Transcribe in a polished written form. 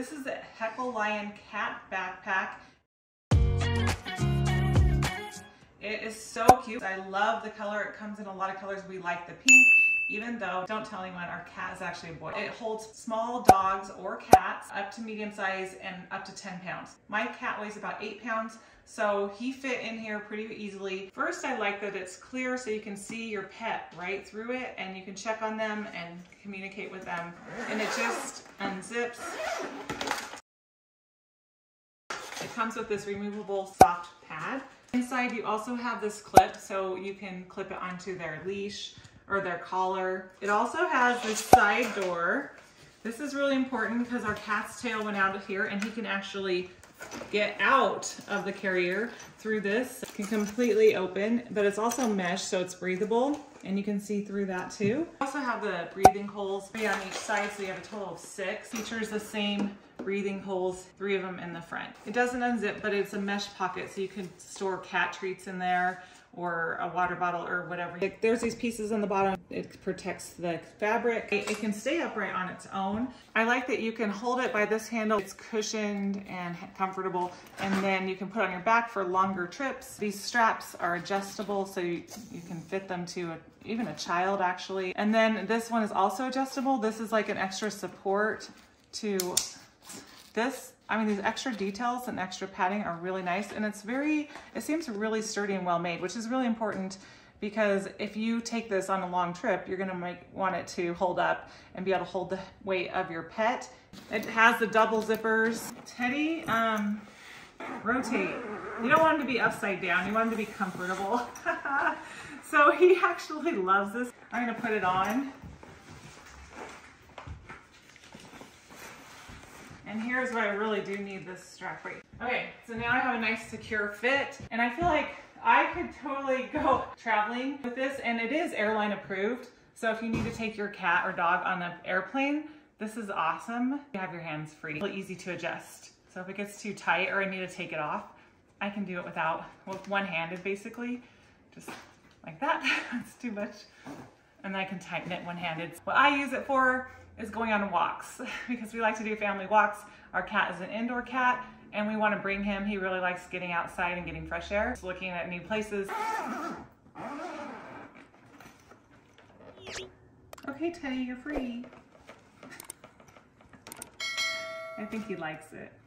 This is the Lollimeow Cat Backpack. It is so cute. I love the color. It comes in a lot of colors. We like the pink, even though, don't tell anyone, our cat is actually a boy. It holds small dogs or cats up to medium size and up to 10 pounds. My cat weighs about 8 pounds, so he fit in here pretty easily. First, I like that it's clear so you can see your pet right through it and you can check on them and communicate with them. And it just unzips. Comes with this removable soft pad. Inside you also have this clip so you can clip it onto their leash or their collar. It also has this side door. This is really important because our cat's tail went out of here and he can actually get out of the carrier through this. It can completely open, but it's also mesh so it's breathable and you can see through that too. You also have the breathing holes, 3 on each side, so you have a total of 6. Features the same breathing holes, 3 of them in the front. It doesn't unzip, but it's a mesh pocket, so you can store cat treats in there or a water bottle or whatever. There's these pieces on the bottom. It protects the fabric. It can stay upright on its own. I like that you can hold it by this handle. It's cushioned and comfortable, and then you can put it on your back for longer trips. These straps are adjustable, so you can fit them to even a child, actually. And then this one is also adjustable. This is like an extra support to this. I mean, these extra details and extra padding are really nice, and it seems really sturdy and well made, which is really important because if you take this on a long trip, you're gonna want it to hold up and be able to hold the weight of your pet. It has the double zippers. Teddy, rotate. You don't want him to be upside down. You want him to be comfortable. So he actually loves this. I'm gonna put it on. And here's where I really do need this strap right here. Okay, so now I have a nice secure fit, and I feel like I could totally go traveling with this, and it is airline approved. So if you need to take your cat or dog on an airplane, this is awesome. You have your hands free, really easy to adjust. So if it gets too tight or I need to take it off, I can do it with one-handed basically, just like that. That's too much. And I can tighten it one-handed. What I use it for is going on walks because we like to do family walks. Our cat is an indoor cat and we want to bring him. He really likes getting outside and getting fresh air, just looking at new places. Okay, Teddy, you're free. I think he likes it.